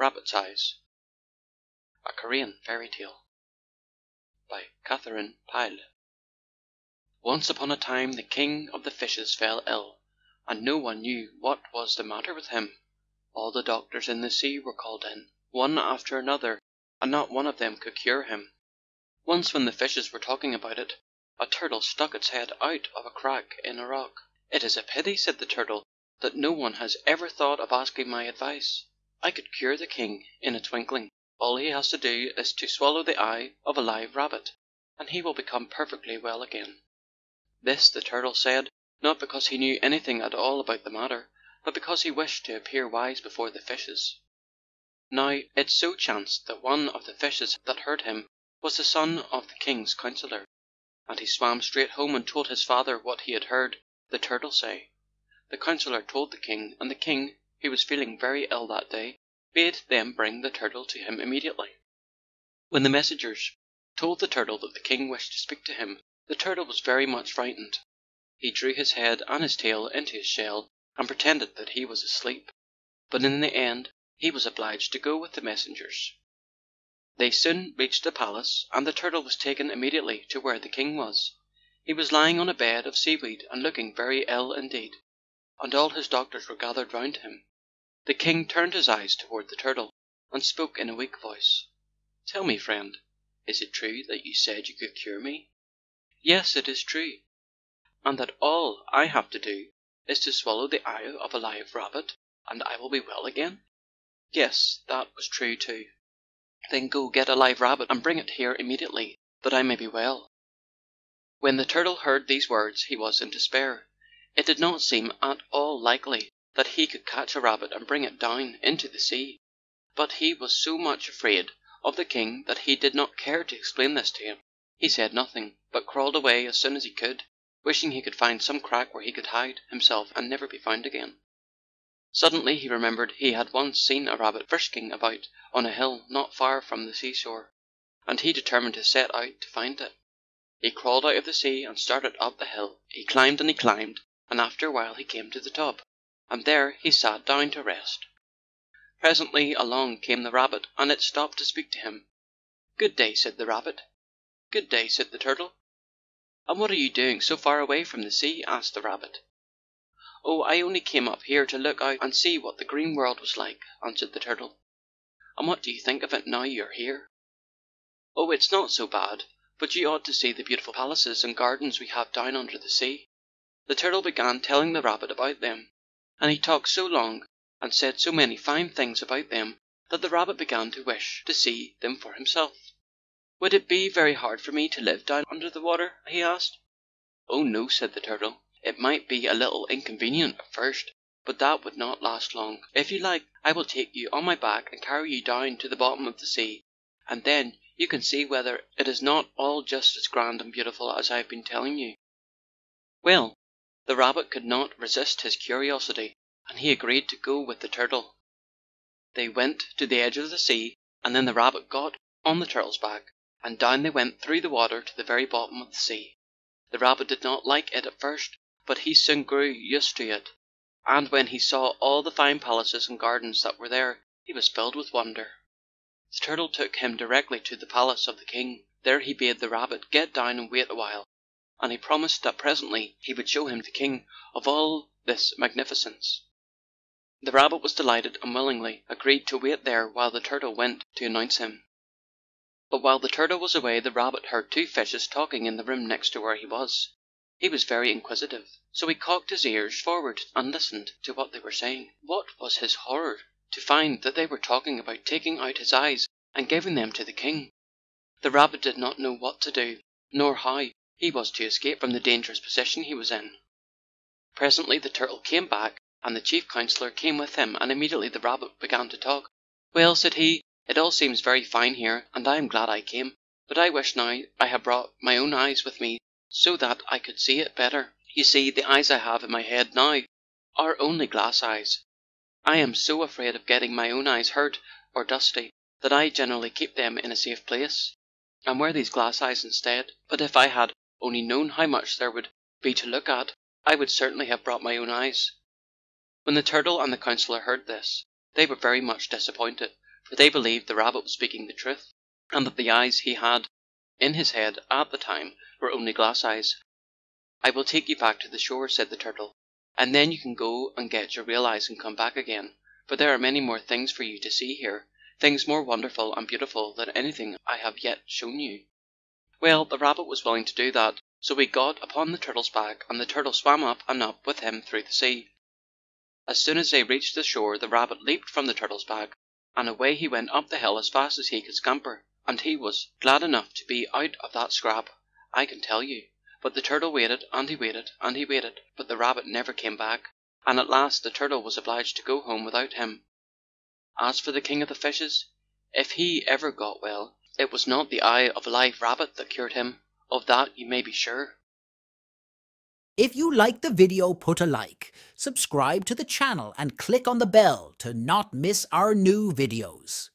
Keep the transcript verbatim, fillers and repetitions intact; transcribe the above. Rabbit's Eyes: A Korean Fairy Tale by Katharine Pyle. Once upon a time the king of the fishes fell ill, and no one knew what was the matter with him. All the doctors in the sea were called in, one after another, and not one of them could cure him. Once, when the fishes were talking about it, a turtle stuck its head out of a crack in a rock. "It is a pity," said the turtle, "that no one has ever thought of asking my advice. I could cure the king in a twinkling. All he has to do is to swallow the eye of a live rabbit, and he will become perfectly well again." This the turtle said, not because he knew anything at all about the matter, but because he wished to appear wise before the fishes. Now it so chanced that one of the fishes that heard him was the son of the king's counsellor, and he swam straight home and told his father what he had heard the turtle say. The counsellor told the king, and the king, who was feeling very ill that day, bade them bring the turtle to him immediately. When the messengers told the turtle that the king wished to speak to him, the turtle was very much frightened. He drew his head and his tail into his shell and pretended that he was asleep, but in the end he was obliged to go with the messengers. They soon reached the palace, and the turtle was taken immediately to where the king was. He was lying on a bed of seaweed and looking very ill indeed, and all his doctors were gathered round him. The king turned his eyes toward the turtle, and spoke in a weak voice. "Tell me, friend, is it true that you said you could cure me?" "Yes, it is true, and that all I have to do is to swallow the eye of a live rabbit, and I will be well again." "Yes, that was true too." "Then go get a live rabbit and bring it here immediately, that I may be well." When the turtle heard these words he was in despair. It did not seem at all likely that he could catch a rabbit and bring it down into the sea, but he was so much afraid of the king that he did not care to explain this to him. He said nothing, but crawled away as soon as he could, wishing he could find some crack where he could hide himself and never be found again. Suddenly he remembered he had once seen a rabbit frisking about on a hill not far from the seashore, and he determined to set out to find it. He crawled out of the sea and started up the hill. He climbed and he climbed, and after a while he came to the top, and there he sat down to rest. Presently along came the rabbit, and it stopped to speak to him. "Good day," said the rabbit. "Good day," said the turtle. "And what are you doing so far away from the sea?" asked the rabbit. "Oh, I only came up here to look out and see what the green world was like," answered the turtle. "And what do you think of it now you're here?" "Oh, it's not so bad, but you ought to see the beautiful palaces and gardens we have down under the sea." The turtle began telling the rabbit about them, and he talked so long and said so many fine things about them that the rabbit began to wish to see them for himself. "Would it be very hard for me to live down under the water?" he asked. "Oh no," said the turtle. "It might be a little inconvenient at first, but that would not last long. If you like, I will take you on my back and carry you down to the bottom of the sea, and then you can see whether it is not all just as grand and beautiful as I have been telling you." Well, the rabbit could not resist his curiosity, and he agreed to go with the turtle. They went to the edge of the sea, and then the rabbit got on the turtle's back, and down they went through the water to the very bottom of the sea. The rabbit did not like it at first, but he soon grew used to it, and when he saw all the fine palaces and gardens that were there, he was filled with wonder. The turtle took him directly to the palace of the king. There he bade the rabbit get down and wait a while, and he promised that presently he would show him the king of all this magnificence. The rabbit was delighted and willingly agreed to wait there while the turtle went to announce him. But while the turtle was away, the rabbit heard two fishes talking in the room next to where he was. He was very inquisitive, so he cocked his ears forward and listened to what they were saying. What was his horror to find that they were talking about taking out his eyes and giving them to the king. The rabbit did not know what to do, nor how he was to escape from the dangerous position he was in. Presently the turtle came back, and the chief counsellor came with him, and immediately the rabbit began to talk. "Well," said he, "it all seems very fine here, and I am glad I came, but I wish now I had brought my own eyes with me, so that I could see it better. You see, the eyes I have in my head now are only glass eyes. I am so afraid of getting my own eyes hurt or dusty that I generally keep them in a safe place, and wear these glass eyes instead. But if I had only known how much there would be to look at, I would certainly have brought my own eyes." When the turtle and the counsellor heard this, they were very much disappointed, for they believed the rabbit was speaking the truth, and that the eyes he had in his head at the time were only glass eyes. "I will take you back to the shore," said the turtle, "and then you can go and get your real eyes and come back again, for there are many more things for you to see here, things more wonderful and beautiful than anything I have yet shown you." Well, the rabbit was willing to do that, so he got upon the turtle's back, and the turtle swam up and up with him through the sea. As soon as they reached the shore, the rabbit leaped from the turtle's back, and away he went up the hill as fast as he could scamper, and he was glad enough to be out of that scrap, I can tell you. But the turtle waited, and he waited, and he waited, but the rabbit never came back, and at last the turtle was obliged to go home without him. As for the king of the fishes, if he ever got well, it was not the eye of a live rabbit that cured him, of that you may be sure. If you like the video, put a like, subscribe to the channel and click on the bell to not miss our new videos.